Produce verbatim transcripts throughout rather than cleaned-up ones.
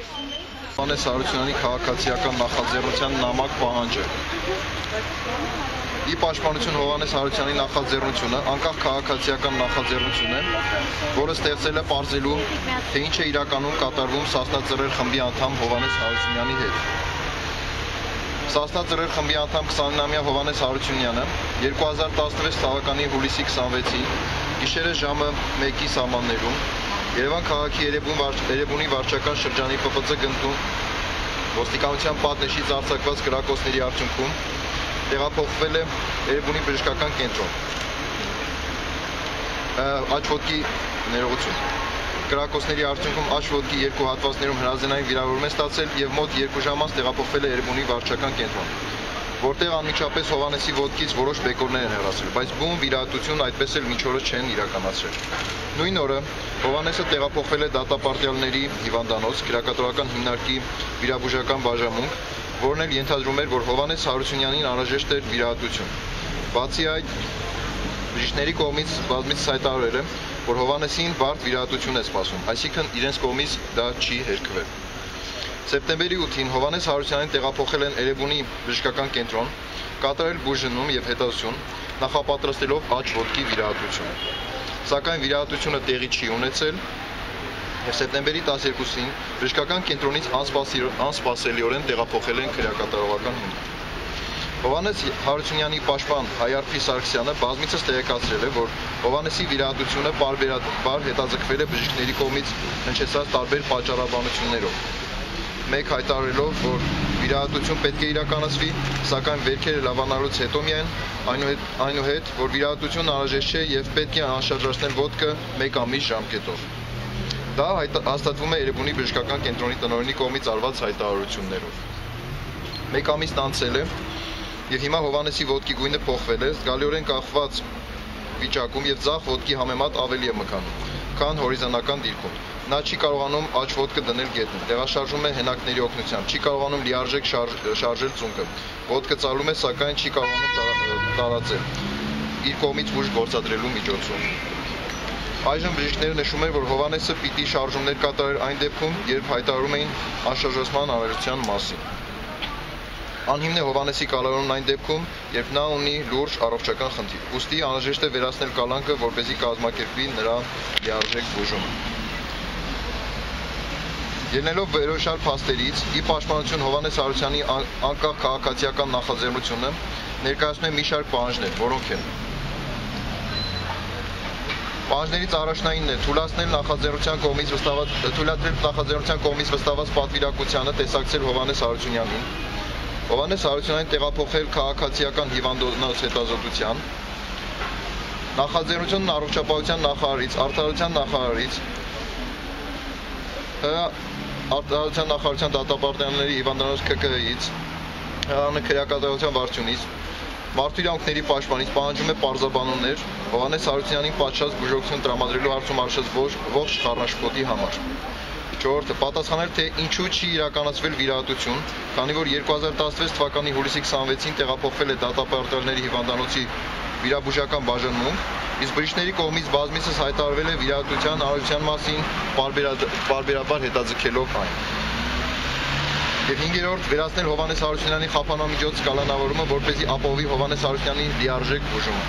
Hovհաննես Հարությունյանի քաղաքացիական նախաձեռնության նամակ պահանջը։ Ի պաշտպանություն Hovհաննես Հարությունյանի նախաձեռնությունը, անկախ քաղաքացիական նախաձեռնություն է, որը ստեղծել է պարզելու, թե ինչ է իրականում կատարվում Սասնա Ծռեր խմբի անդամ Hovհաննես Հարությունյանի հետ։ Սասնա Ծռեր խմբի անդամ քսանինամյա Hovհաննես Հարությունյանը երկու հազար տասնվեց թվականի հուլիսի քսանվեցին գիշերը ժամը մեկի սահմաններում Երևան քաղաքի Երևանի վարչական շրջանի Փ Փ Ց գնդում ոստիկանության պատնեշից արձակված գրակոչների արդյունքում տեղափոխվել է Երևանի բժշկական կենտրոն։ Աչվոտքի ներողություն։ Գրակոչների արդյունքում Աչվոտքի երկու հատվածներում հրազենային վիրավորում է ստացել և մոտ երկու ժամ անց տեղափոխվել է Երևանի վարչական կենտրոն, որտեղ անմիջապես Հովհաննեսի ոտքից որոշ բեկորներ են հեռացել, բայց բուն վիրահատությունն այդպես էլ մինչ օրս չեն իրականացրել։ Նույն օրը Հովհաննեսը տեղափոխվել է դատապարտյալների հիվանդանոց, Քրեական հիմնարկի վիրաբուժական բաժանմունք, որն էլ ենթադրում էր, որ Հովհաննես Հարությունյանին անհրաժեշտ էր վիրահատություն։ Բացի այդ, բժիշկների կողմից բազմիցս հայտարարել է, որ Հովհաննեսին բարդ վիրահատություն է սպասում, այսինքն իրենց կողմից դա չի հերքվել։ Սեպտեմբերի ութին Հովհաննես Հարությունյանին տեղափոխել են Էրեբունի բժշկական կենտրոն, կատարել բուժհնում և հետազոտություն, նախապատրաստելով աջ ոտքի վիրահատությունը։ Սակայն վիրահատությունը տեղի չի ունեցել և սեպտեմբերի տասներկուսին բժշկական կենտրոնից անսպասելիորեն տեղափոխել են Քրեական հիմնարկ։ Հովհաննես Հարությունյանի պաշտպան Հայարփի Սարգսյանը բազմիցս տեղեկացրել է, որ Հովհաննեսի վիրահատությունը պարբերաբար հետաձգվել է բժիշկների կողմից հնչեցրած տարբեր պատճառաբանություններով, մեկ հայտարարելով, որ վիրահատություն պետք է իրականացվի, սակայն վերքերը լավանալուց հետո միայն, այնուհետ, որ վիրահատությունն անհրաժեշտ չէ և պետք է անշարժացնել ոտքը մեկ ամիս ժամկետով։ Դա հաստատվում է Էրեբունի բժշկական կենտրոնի տնօրենի կողմից արված հայտարարություններով։ Մեկ ամիսն անցել է և հիմա Հովհաննեսի ոտքի գույնը փոխվել է, զգալիորեն կախված վիճակում և ձախ ոտքի համեմատ ավելի է մկանում, քան հորիզոնական դիրքում։ Նա չի կարողանում աջ ոտքը դնել գետնին, տեղաշարժում է հենակների օգնությամբ, չի կարողանում լիարժեք շարժել ծունկը, ոտքը ծալում է, սակայն չի կարողանում տարածել իր կողմից ուժ գործադրելու միջոցով։ Այժմ բժիշկները նշում են, որ Հովհաննեսը պիտի շարժումներ կատարեր այն դեպքում, երբ հայտարարում էին անշարժացման անհրաժեշտության մասին։ Անհիմն է Հովհաննեսի կալանումն այն դեպքում, երբ նա ունի լուրջ առողջական խնդիր, ուստի անհրաժեշտ է վերացնել կալանքը, որպեսզի կազմակերպվի նրա լիարժեք բուժումը։ Ելնելով վերջին փաստերից, ի պաշտպանություն Հովհաննես Հարությունյանի անկախ քաղաքացիական նախաձեռնությունը ներկայացնում է մի շարք պահանջներ, որոնք են. Պահանջներից առաջնայինն է թույլատրել նախաձեռնության կողմից վստահված պատվիրակությանը տեսակցել Հովհաննես Հարությունյանին, Հովհաննես Հարությունյանին տեղափոխել քաղաքացիական հիվանդանոց հետազոտության, նախաձեռնությունն առողջապահության նախարարից, Արդարության նախարարից, Արդարության նախարարության դատապարտյալների հիվանդանոց Ք Ք Հ-ից, Քրեական վարչունից, մարդու իրավունքների պաշտպանից պահանջում է պարզաբանումներ Հովհաննես Հարությունյանին պատշաճ բուժօգնություն տրամադրելու հարցում արժանացած ողջ խառնաշփոթի համար։ Չորրորդը պատասխանել, թե ինչու չի իրականացվել վիրահատություն, քանի որ երկու հազար տասնվեց թվականի հուլիսի քսանվեցին տեղափոխվել է դատապարտյալների հիվանդանոցի վիրաբուժական բաժանմունք, իսկ բժիշկների կողմից բազմիցս հայտարարվել է վիրահատության արարողության մասին պարբերաբար հետաձգելով այն։ Եվ հինգերորդ վերացնել Հովհաննես Հարությունյանի խափանամիջոց կալանավորումը, որպեսզի ապահովի Հովհաննես Հարությունյանի լիարժեք բուժումը։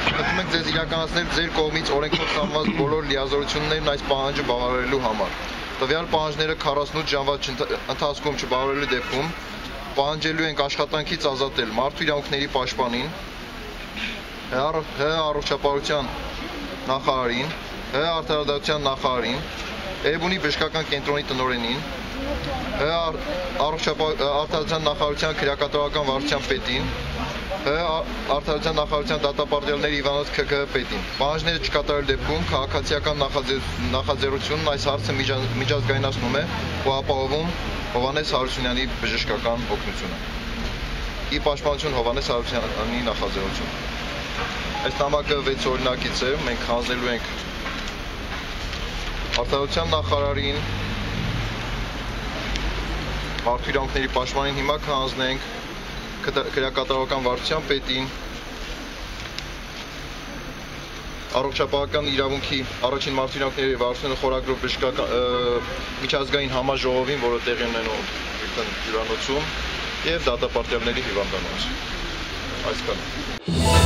Խնդրում ենք ձեզ իրականացնել ձեր կողմից օրենքով ստանված բոլոր լիազորություններն այս պահանջը բավարարելու համար։ Տվյալ պահանջները քառասունութ ժամվա ընթացքում չբավարարելու դեպքում պահանջելու ենք աշխատանքից ազատել մարդու իրավունքների պաշտպանին, Հ Ա առողջապահության նախարարին, Հ Ա արդարադատության նախարարին, Էրեբունի բժշկական կենտրոնի տնօրենին, Հ Ա արդարադատության նախարարության քրեական վարչության պետին, Հ Ա Արդարության նախարարության դատապարտյալների հիվանդանոց Ք Ք Հ պետին։ Պահանջները չկատարելու դեպքում քաղաքացիական նախաձեռնությունն այս հարցը միջազգայնացնում է ու ապահովում Հովհաննես Հարությունյանի բժշկական օգնությունը։ Ի պաշտպանություն Հովհաննես Հարությունյանի նախաձեռնությունը։ Այս նամակը վեց օրինակից է, մենք հանձնելու ենք Արդարության նախարարին, Մարդու իրավունքների պաշտպանին, հիմա կհանձնենք Քրեական վարչության պետին, առողջապահական իրավունքի առաջին մարտիրակների վարչությունը խորագրով բժշկական միջազգային համաժողովին, որը տեղի ունենում Հյուրանոցում, եւ դատապարտյալների հիվանդանոցում։ Այսքանը։